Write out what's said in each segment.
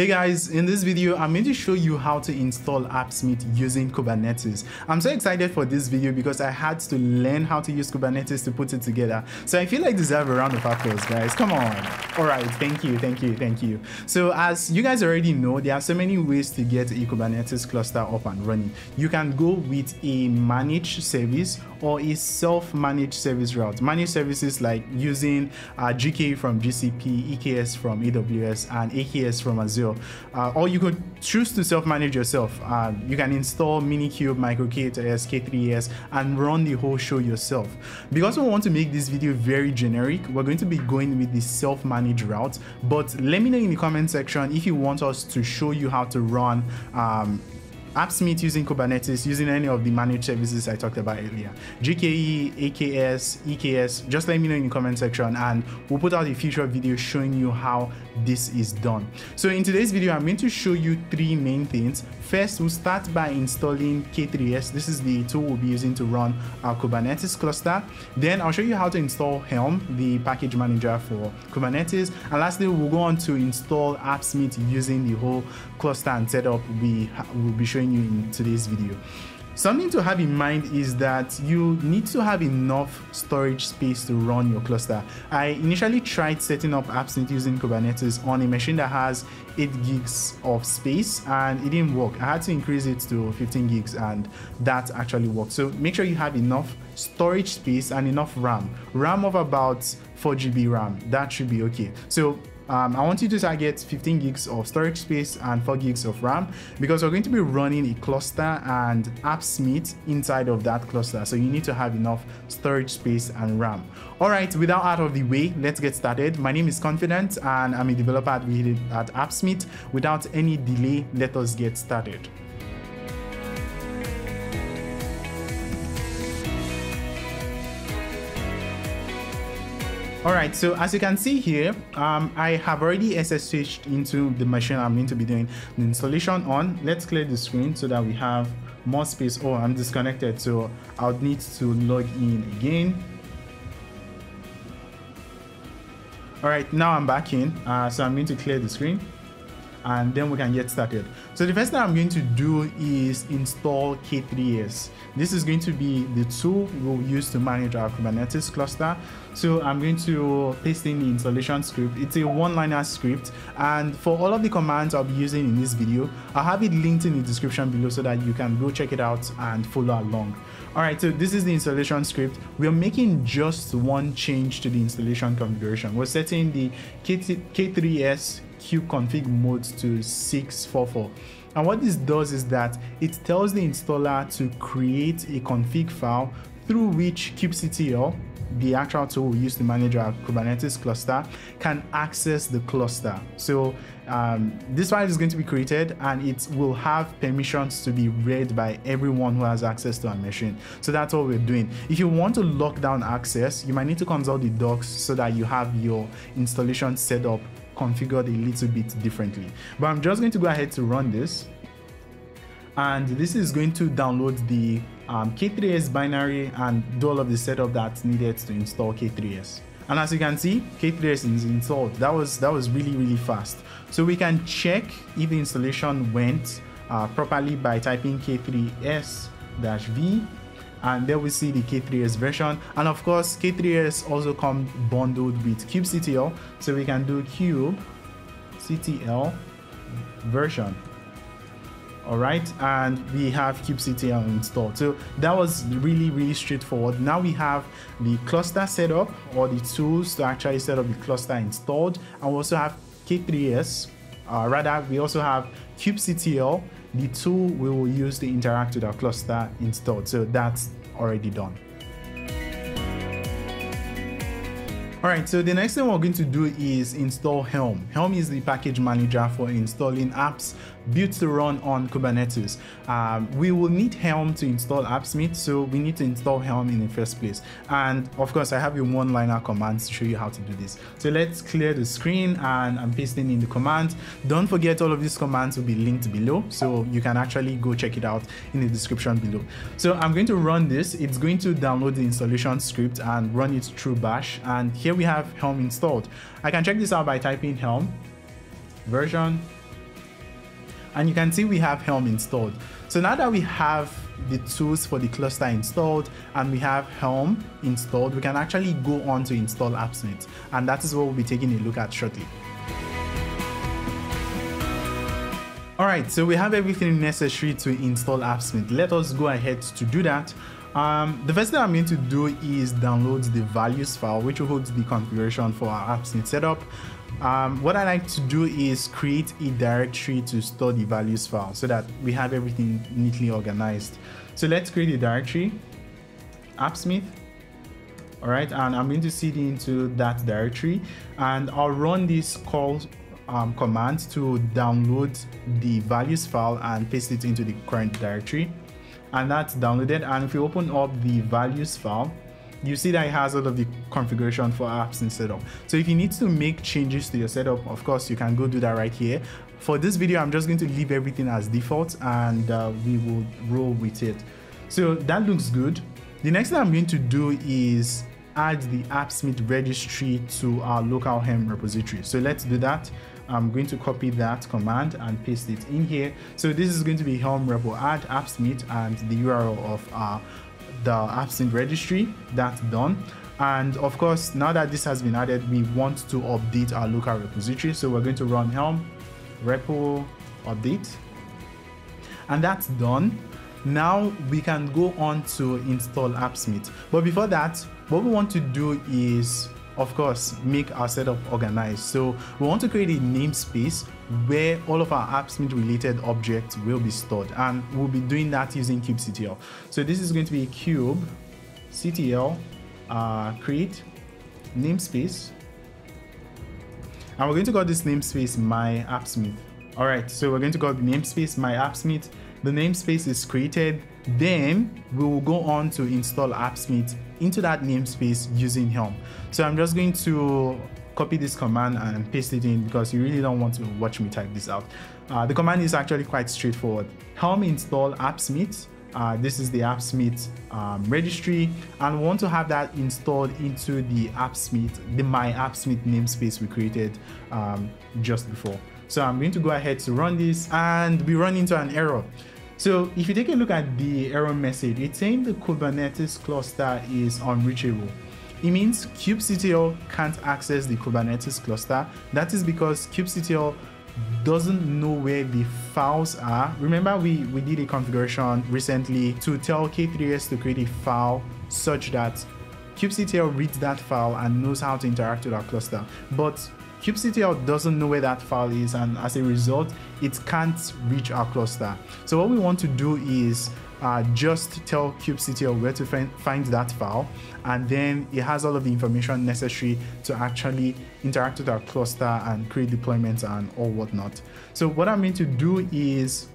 Hey guys, in this video, I'm going to show you how to install Appsmith using Kubernetes. I'm so excited for this video because I had to learn how to use Kubernetes to put it together. So I feel like deserve a round of applause, guys. Come on. All right. Thank you. So as you guys already know, there are so many ways to get a Kubernetes cluster up and running. You can go with a managed service or a self-managed service route. Managed services like using GKE from GCP, EKS from AWS, and AKS from Azure. Or you could choose to self-manage yourself. You can install Minikube, MicroK8S, K3s, and run the whole show yourself. Because we want to make this video very generic, we're going to be going with the self-managed route. But let me know in the comment section if you want us to show you how to run Appsmith using Kubernetes, using any of the managed services I talked about earlier. GKE, AKS, EKS, just let me know in the comment section and we'll put out a future video showing you how this is done. So in today's video, I'm going to show you three main things. First, we'll start by installing K3s. This is the tool we'll be using to run our Kubernetes cluster. Then I'll show you how to install Helm, the package manager for Kubernetes. And lastly, we'll go on to install Appsmith using the whole cluster and setup we will be showing you in today's video. Something to have in mind is that you need to have enough storage space to run your cluster. I initially tried setting up Appsmith using Kubernetes on a machine that has 8 gigs of space and it didn't work. I had to increase it to 15 gigs and that actually worked. So make sure you have enough storage space and enough RAM. RAM of about 4 GB RAM. That should be okay. So I want you to target 15 gigs of storage space and 4 gigs of RAM because we're going to be running a cluster and Appsmith inside of that cluster. So you need to have enough storage space and RAM. All right, without out of the way, let's get started. My name is Confident and I'm a developer at Appsmith. Without any delay, let us get started. All right, so as you can see here, I have already SSH'd into the machine I'm going to be doing the installation on. Let's clear the screen so that we have more space. Oh, I'm disconnected, so I'll need to log in again. All right, now I'm back in, so I'm going to clear the screen and then we can get started. So the first thing I'm going to do is install K3s. This is going to be the tool we'll use to manage our Kubernetes cluster. So I'm going to paste in the installation script. It's a one-liner script, and for all of the commands I'll be using in this video, I'll have it linked in the description below so that you can go check it out and follow along. All right, so this is the installation script. We're making just one change to the installation configuration. We're setting the K3s kubeconfig mode to 644. And what this does is that it tells the installer to create a config file through which kubectl, the actual tool we use to manage our Kubernetes cluster, can access the cluster. So this file is going to be created and it will have permissions to be read by everyone who has access to our machine. So that's what we're doing. If you want to lock down access, you might need to consult the docs so that you have your installation set up configured a little bit differently. But I'm just going to go ahead to run this. And this is going to download the K3s binary and do all of the setup that's needed to install K3s. And as you can see, K3s is installed. That was really fast. So we can check if the installation went properly by typing K3s-v, and there we see the K3s version. And of course, K3s also comes bundled with kubectl, so we can do kubectl version. All right, and we have kubectl installed. So that was really straightforward. Now we have the cluster setup, or the tools to actually set up the cluster installed, and we also have K3s. We also have kubectl, the tool we will use to interact with our cluster, installed. So that's already done. All right, so the next thing we're going to do is install Helm. Helm is the package manager for installing apps built to run on Kubernetes. We will need Helm to install Appsmith, so we need to install Helm in the first place. And of course, I have a one-liner command to show you how to do this. So let's clear the screen and I'm pasting in the command. Don't forget, all of these commands will be linked below, so you can actually go check it out in the description below. So I'm going to run this. It's going to download the installation script and run it through bash. And here we have Helm installed. I can check this out by typing Helm version and you can see we have Helm installed. So now that we have the tools for the cluster installed and we have Helm installed, we can actually go on to install Appsmith, and that is what we'll be taking a look at shortly. All right, so we have everything necessary to install Appsmith. Let us go ahead to do that. The first thing I'm going to do is download the values file, which holds the configuration for our Appsmith setup. What I like to do is create a directory to store the values file so that we have everything neatly organized. So let's create a directory, Appsmith. All right, and I'm going to cd into that directory, and I'll run this call command to download the values file and paste it into the current directory. And that's downloaded, and if you open up the values file, you see that it has all of the configuration for Appsmith setup. So if you need to make changes to your setup, of course, you can go do that right here. For this video, I'm just going to leave everything as default, and we will roll with it. So that looks good. The next thing I'm going to do is add the Appsmith registry to our local Helm repository. So let's do that. I'm going to copy that command and paste it in here. So this is going to be Helm repo add Appsmith and the URL of the Appsmith registry. That's done. And of course, now that this has been added, we want to update our local repository. So we're going to run Helm repo update, and that's done. Now we can go on to install Appsmith. But before that, what we want to do is, of course, make our setup organized. So we want to create a namespace where all of our Appsmith related objects will be stored, and we'll be doing that using kubectl. So this is going to be kubectl create namespace, and we're going to call this namespace my Appsmith. All right, so we're going to call the namespace my Appsmith. The namespace is created. Then we will go on to install Appsmith into that namespace using Helm. So I'm just going to copy this command and paste it in because you really don't want to watch me type this out. The command is actually quite straightforward. Helm install Appsmith. This is the Appsmith registry, and we want to have that installed into the Appsmith, the my Appsmith namespace we created just before. So I'm going to go ahead to run this, and we run into an error. So if you take a look at the error message, it's saying the Kubernetes cluster is unreachable. It means kubectl can't access the Kubernetes cluster. That is because kubectl doesn't know where the files are. Remember, we did a configuration recently to tell K3s to create a file such that kubectl reads that file and knows how to interact with our cluster. But kubectl doesn't know where that file is, and as a result, it can't reach our cluster. So what we want to do is just tell kubectl where to find that file, and then it has all of the information necessary to actually interact with our cluster and create deployments and all whatnot. So what I'm going to do is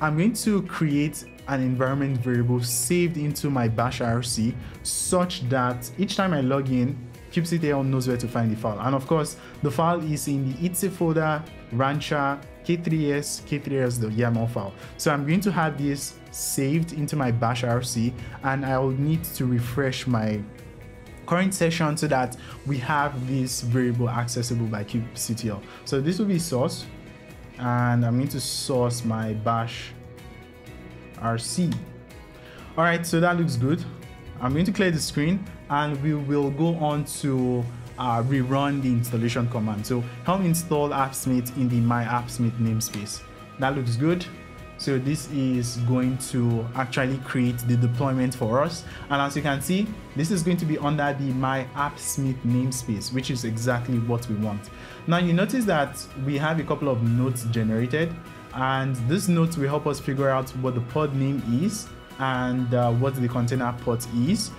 I'm going to create an environment variable saved into my bash IRC such that each time I log in, kubectl knows where to find the file. And of course, the file is in the itse folder, rancher, K3s, K3s, the YAML file. So I'm going to have this saved into my bash IRC, and I'll need to refresh my current session so that we have this variable accessible by kubectl. So this will be source, and I'm going to source my bash IRC. All right, so that looks good. I'm going to clear the screen, and we will go on to rerun the installation command. So Helm install Appsmith in the my Appsmith namespace. That looks good. So this is going to actually create the deployment for us. And as you can see, this is going to be under the my Appsmith namespace, which is exactly what we want. Now you notice that we have a couple of nodes generated, and these nodes will help us figure out what the pod name is and what the container port is,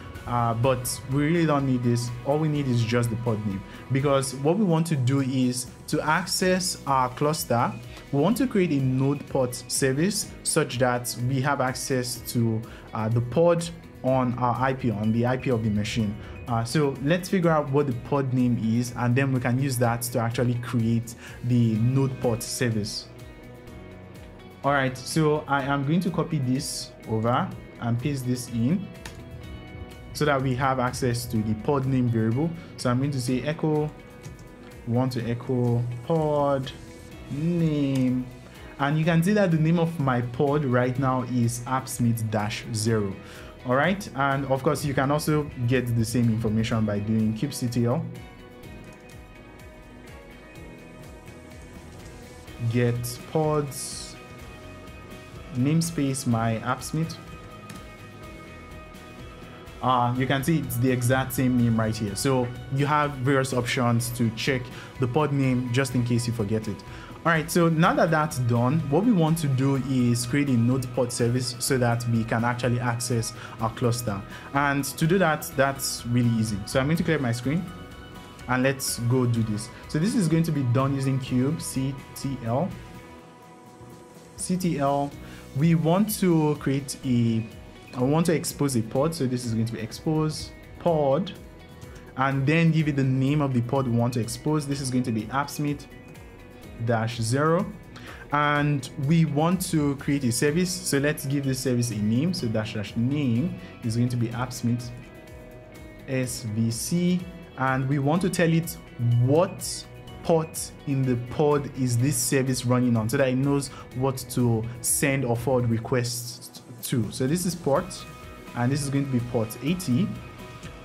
but we really don't need this. All we need is just the pod name, because what we want to do is to access our cluster, we want to create a node port service such that we have access to the pod on our IP, on the IP of the machine. So let's figure out what the pod name is, and then we can use that to actually create the node port service. All right, so I am going to copy this over and paste this in so that we have access to the pod name variable. So I'm going to say echo, we want to echo pod name, And you can see that the name of my pod right now is Appsmith-0. All right. And of course, you can also get the same information by doing kubectl get pods namespace my Appsmith. You can see it's the exact same name right here. So you have various options to check the pod name just in case you forget it. All right, so now that that's done, what we want to do is create a node pod service so that we can actually access our cluster. And to do that, that's really easy. So I'm going to clear my screen and let's go do this. So this is going to be done using kubectl. We want to create a, I want to expose a pod. So this is going to be expose pod and then give it the name of the pod we want to expose. This is going to be Appsmith-0, and we want to create a service, so let's give this service a name. So --name is going to be Appsmith svc, and we want to tell it what port in the pod is this service running on so that it knows what to send or forward requests to. So this is port, and this is going to be port 80,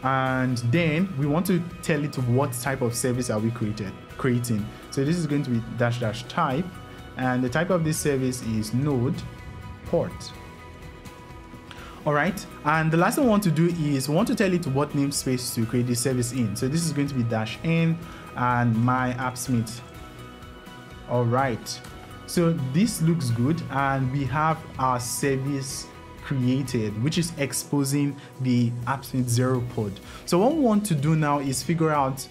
and then we want to tell it what type of service are we creating. So this is going to be --type, and the type of this service is node port. All right, and the last thing we want to do is we want to tell it what namespace to create this service in. So this is going to be -n and my Appsmith. All right, so this looks good, and we have our service created, which is exposing the Appsmith-0 pod. So what we want to do now is figure out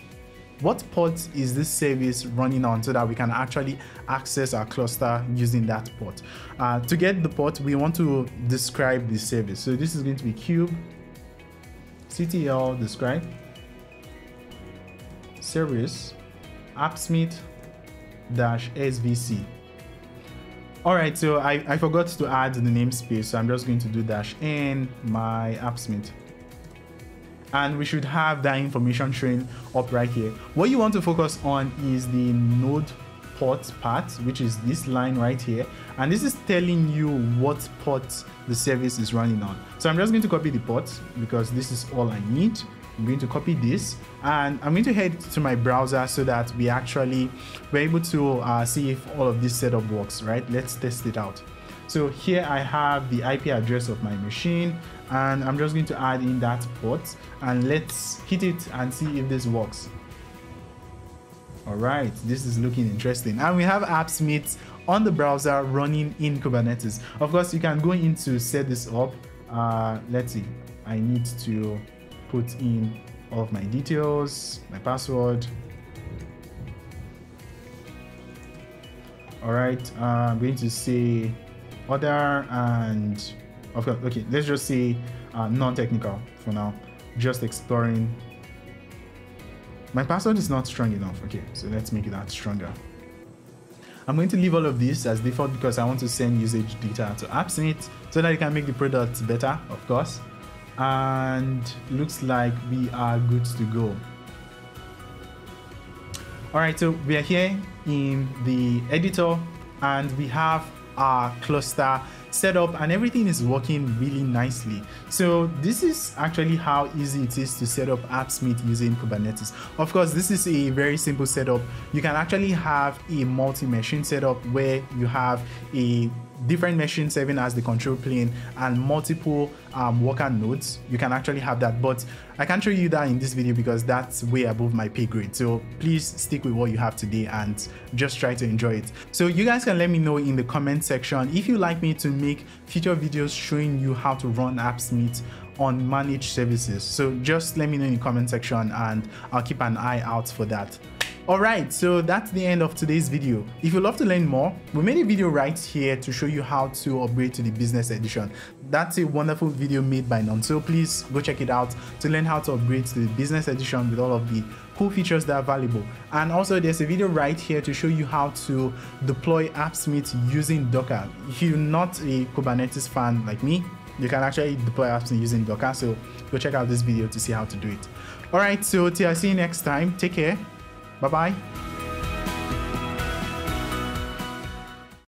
what port is this service running on so that we can actually access our cluster using that port. To get the port, we want to describe the service. So this is going to be kubectl describe service Appsmith-svc. All right, so I forgot to add the namespace, so I'm just going to do -n my Appsmith. And we should have that information showing up right here. What you want to focus on is the node port part, which is this line right here. And this is telling you what port the service is running on. So I'm just going to copy the port because this is all I need. I'm going to copy this, and I'm going to head to my browser so that we actually were able to see if all of this setup works, right? Let's test it out. So here I have the IP address of my machine, and I'm just going to add in that port, and let's hit it and see if this works. All right, this is looking interesting. And we have Appsmith on the browser running in Kubernetes. Of course, you can go in to set this up. Let's see, I need to put in all of my details, my password. All right, I'm going to say other, and of course, okay, let's just say non-technical for now, just exploring. My password is not strong enough. Okay, so let's make that stronger. I'm going to leave all of this as default because I want to send usage data to Appsmith so that it can make the product better, of course. And looks like we are good to go. All right, so we are here in the editor, and we have our cluster set up, and everything is working really nicely. So this is actually how easy it is to set up Appsmith using Kubernetes. Of course, this is a very simple setup. You can actually have a multi-machine setup where you have a different machine serving as the control plane and multiple worker nodes. You can actually have that, but I can't show you that in this video because that's way above my pay grade. So please stick with what you have today and just try to enjoy it. So you guys can let me know in the comment section if you'd like me to make future videos showing you how to run Appsmith on managed services. So just let me know in the comment section and I'll keep an eye out for that. Alright, so that's the end of today's video. If you'd love to learn more, we made a video right here to show you how to upgrade to the business edition. That's a wonderful video made by None, so please go check it out to learn how to upgrade to the business edition with all of the cool features that are valuable. And also there's a video right here to show you how to deploy Appsmith using Docker. If you're not a Kubernetes fan like me, you can actually deploy Appsmith using Docker, so go check out this video to see how to do it. Alright, so till I see you next time, take care. Bye-bye.